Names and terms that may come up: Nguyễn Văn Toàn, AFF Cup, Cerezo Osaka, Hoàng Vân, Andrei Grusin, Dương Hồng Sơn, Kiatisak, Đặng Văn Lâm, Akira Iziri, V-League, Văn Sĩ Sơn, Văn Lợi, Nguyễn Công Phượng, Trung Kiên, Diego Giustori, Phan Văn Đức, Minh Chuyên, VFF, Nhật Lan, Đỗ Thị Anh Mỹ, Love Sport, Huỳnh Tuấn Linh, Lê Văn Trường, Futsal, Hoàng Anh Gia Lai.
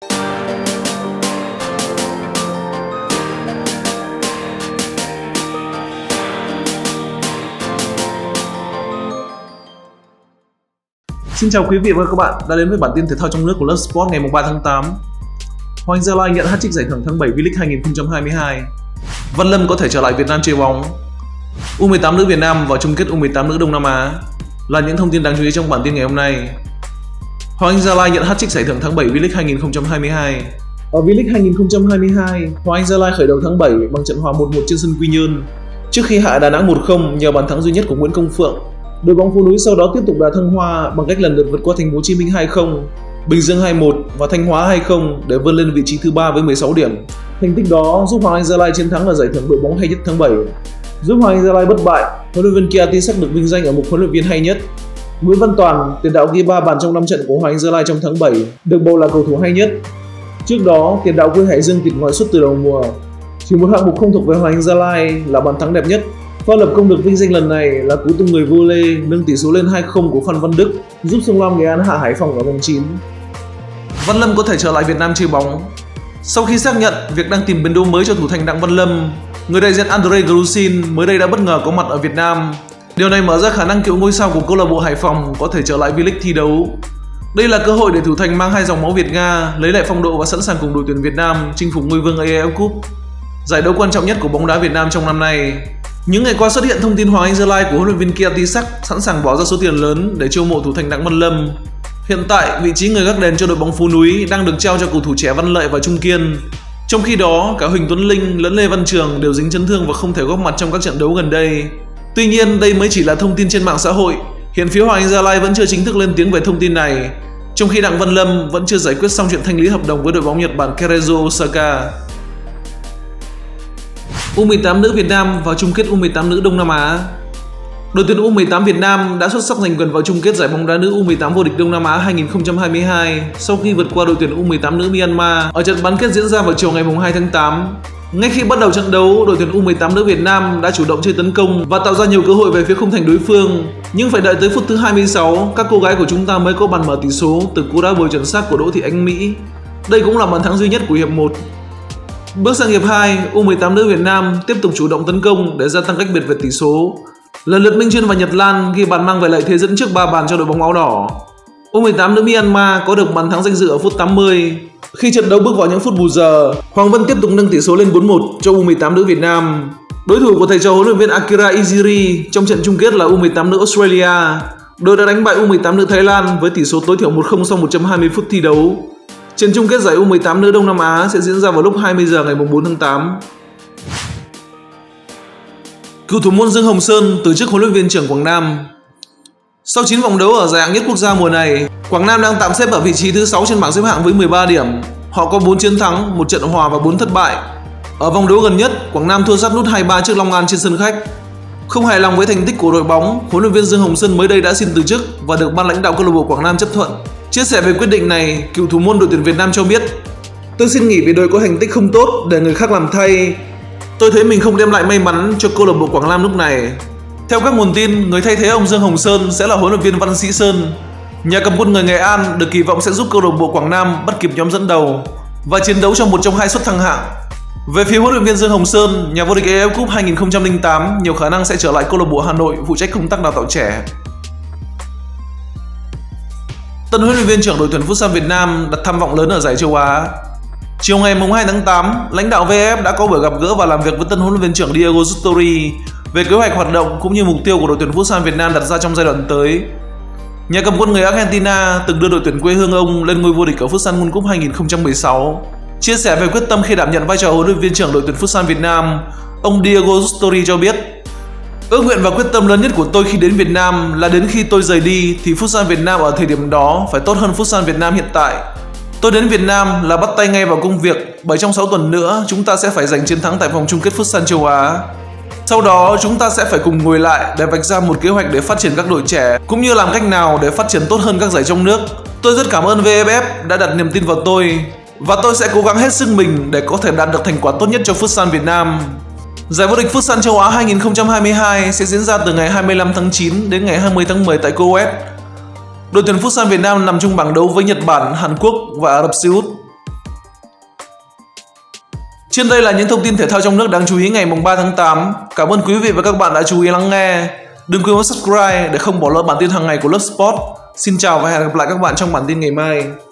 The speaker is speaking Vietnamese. Xin chào quý vị và các bạn đã đến với bản tin thể thao trong nước của Love Sport ngày 3 tháng 8. Hoàng Anh Gia Lai nhận hat-trick giải thưởng tháng 7 V-League 2022. Văn Lâm có thể trở lại Việt Nam chơi bóng. U18 nữ Việt Nam vào chung kết U18 nữ Đông Nam Á là những thông tin đáng chú ý trong bản tin ngày hôm nay. Hoàng Anh Gia Lai nhận hat-trick giải thưởng tháng 7 V-League 2022. Ở V-League 2022, Hoàng Anh Gia Lai khởi đầu tháng 7 bằng trận hòa 1-1 trên sân Quy Nhơn trước khi hạ Đà Nẵng 1-0 nhờ bàn thắng duy nhất của Nguyễn Công Phượng. Đội bóng phố núi sau đó tiếp tục đá Thanh Hóa bằng cách lần lượt vượt qua Thành phố Hồ Chí Minh 2-0, Bình Dương 2-1 và Thanh Hóa 2-0 để vươn lên vị trí thứ 3 với 16 điểm. Thành tích đó giúp Hoàng Anh Gia Lai chiến thắng ở giải thưởng đội bóng hay nhất tháng 7, giúp Hoàng Anh Gia Lai bất bại. Huấn luyện viên Kiatisak được vinh danh ở mục huấn luyện viên hay nhất. Nguyễn Văn Toàn, tiền đạo ghi 3 bàn trong 5 trận của Hoàng Anh Gia Lai trong tháng 7, được bầu là cầu thủ hay nhất. Trước đó, tiền đạo quê Hải Dương tịt ngòi suốt từ đầu mùa. Chỉ một hạng mục không thuộc về Hoàng Anh Gia Lai là bàn thắng đẹp nhất. Pha lập công được vinh danh lần này là cú tung người vô lê nâng tỷ số lên 2-0 của Phan Văn Đức, giúp Sông Lam Nghệ An hạ Hải Phòng ở vòng 9. Văn Lâm có thể trở lại Việt Nam chơi bóng. Sau khi xác nhận việc đang tìm biến đấu mới cho thủ thành Đặng Văn Lâm, người đại diện Andrei Grusin mới đây đã bất ngờ có mặt ở Việt Nam. Điều này mở ra khả năng cựu ngôi sao của câu lạc bộ Hải Phòng có thể trở lại V-League thi đấu. Đây là cơ hội để thủ thành mang hai dòng máu Việt Nga lấy lại phong độ và sẵn sàng cùng đội tuyển Việt Nam chinh phục ngôi vương AFF Cup, giải đấu quan trọng nhất của bóng đá Việt Nam trong năm nay. Những ngày qua xuất hiện thông tin Hoàng Anh Gia Lai của huấn luyện viên Kiatisak sẵn sàng bỏ ra số tiền lớn để chiêu mộ thủ thành Đặng Văn Lâm. Hiện tại, vị trí người gác đền cho đội bóng Phú Núi đang được trao cho cầu thủ trẻ Văn Lợi và Trung Kiên. Trong khi đó, cả Huỳnh Tuấn Linh lẫn Lê Văn Trường đều dính chấn thương và không thể góp mặt trong các trận đấu gần đây. Tuy nhiên, đây mới chỉ là thông tin trên mạng xã hội. Hiện phía Hoàng Anh Gia Lai vẫn chưa chính thức lên tiếng về thông tin này, trong khi Đặng Văn Lâm vẫn chưa giải quyết xong chuyện thanh lý hợp đồng với đội bóng Nhật Bản Cerezo Osaka. U18 nữ Việt Nam vào chung kết U18 nữ Đông Nam Á. Đội tuyển U18 Việt Nam đã xuất sắc giành quyền vào chung kết giải bóng đá nữ U18 vô địch Đông Nam Á 2022 sau khi vượt qua đội tuyển U18 nữ Myanmar ở trận bán kết diễn ra vào chiều ngày 2 tháng 8. Ngay khi bắt đầu trận đấu, đội tuyển U18 nữ Việt Nam đã chủ động chơi tấn công và tạo ra nhiều cơ hội về phía khung thành đối phương. Nhưng phải đợi tới phút thứ 26, các cô gái của chúng ta mới có bàn mở tỷ số từ cú đá bồi chuẩn xác của Đỗ Thị Anh Mỹ. Đây cũng là bàn thắng duy nhất của hiệp 1. Bước sang hiệp 2, U18 nữ Việt Nam tiếp tục chủ động tấn công để gia tăng cách biệt về tỷ số. Lần lượt Minh Chuyên và Nhật Lan ghi bàn mang về lợi thế dẫn trước 3 bàn cho đội bóng áo đỏ. U18 nữ Myanmar có được bàn thắng danh dự ở phút 80. Khi trận đấu bước vào những phút bù giờ, Hoàng Vân tiếp tục nâng tỷ số lên 4-1 cho U18 nữ Việt Nam. Đối thủ của thầy trò huấn luyện viên Akira Iziri trong trận chung kết là U18 nữ Australia. Đội đã đánh bại U18 nữ Thái Lan với tỷ số tối thiểu 1-0 sau 120 phút thi đấu. Trận chung kết giải U18 nữ Đông Nam Á sẽ diễn ra vào lúc 20 giờ ngày 4 tháng 8. Cựu thủ môn Dương Hồng Sơn từ chức huấn luyện viên trưởng Quảng Nam. Sau 9 vòng đấu ở giải hạng nhất quốc gia mùa này, Quảng Nam đang tạm xếp ở vị trí thứ 6 trên bảng xếp hạng với 13 điểm. Họ có 4 chiến thắng, 1 trận hòa và 4 thất bại. Ở vòng đấu gần nhất, Quảng Nam thua sát nút 2-3 trước Long An trên sân khách. Không hài lòng với thành tích của đội bóng, huấn luyện viên Dương Hồng Sơn mới đây đã xin từ chức và được ban lãnh đạo câu lạc bộ Quảng Nam chấp thuận. Chia sẻ về quyết định này, cựu thủ môn đội tuyển Việt Nam cho biết: "Tôi xin nghỉ vì đội có thành tích không tốt để người khác làm thay. Tôi thấy mình không đem lại may mắn cho câu lạc bộ Quảng Nam lúc này." Theo các nguồn tin, người thay thế ông Dương Hồng Sơn sẽ là huấn luyện viên Văn Sĩ Sơn. Nhà cầm quân người Nghệ An được kỳ vọng sẽ giúp câu lạc bộ Quảng Nam bắt kịp nhóm dẫn đầu và chiến đấu trong một trong hai suất thăng hạng. Về phía huấn luyện viên Dương Hồng Sơn, nhà vô địch AFF Cup 2008, nhiều khả năng sẽ trở lại câu lạc bộ Hà Nội phụ trách công tác đào tạo trẻ. Tân huấn luyện viên trưởng đội tuyển Futsal Việt Nam đặt tham vọng lớn ở giải châu Á. Chiều ngày 2 tháng 8, lãnh đạo VFF đã có buổi gặp gỡ và làm việc với tân huấn luyện viên trưởng Diego Giustori về kế hoạch hoạt động cũng như mục tiêu của đội tuyển Futsal Việt Nam đặt ra trong giai đoạn tới. Nhà cầm quân người Argentina từng đưa đội tuyển quê hương ông lên ngôi vô địch ở Futsal World Cup 2016. Chia sẻ về quyết tâm khi đảm nhận vai trò huấn luyện viên trưởng đội tuyển Futsal Việt Nam, ông Diego Giustori cho biết: "Ước nguyện và quyết tâm lớn nhất của tôi khi đến Việt Nam là đến khi tôi rời đi thì Futsal Việt Nam ở thời điểm đó phải tốt hơn Futsal Việt Nam hiện tại. Tôi đến Việt Nam là bắt tay ngay vào công việc bởi trong 6 tuần nữa chúng ta sẽ phải giành chiến thắng tại vòng chung kết Futsal châu Á. Sau đó chúng ta sẽ phải cùng ngồi lại để vạch ra một kế hoạch để phát triển các đội trẻ cũng như làm cách nào để phát triển tốt hơn các giải trong nước. Tôi rất cảm ơn VFF đã đặt niềm tin vào tôi và tôi sẽ cố gắng hết sức mình để có thể đạt được thành quả tốt nhất cho Futsal Việt Nam." Giải vô địch Futsal châu Á 2022 sẽ diễn ra từ ngày 25 tháng 9 đến ngày 20 tháng 10 tại Kuwait. Đội tuyển Futsal Việt Nam nằm chung bảng đấu với Nhật Bản, Hàn Quốc và Ả Rập Xê Út. Trên đây là những thông tin thể thao trong nước đáng chú ý ngày 3 tháng 8. Cảm ơn quý vị và các bạn đã chú ý lắng nghe. Đừng quên subscribe để không bỏ lỡ bản tin hàng ngày của Love Sport. Xin chào và hẹn gặp lại các bạn trong bản tin ngày mai.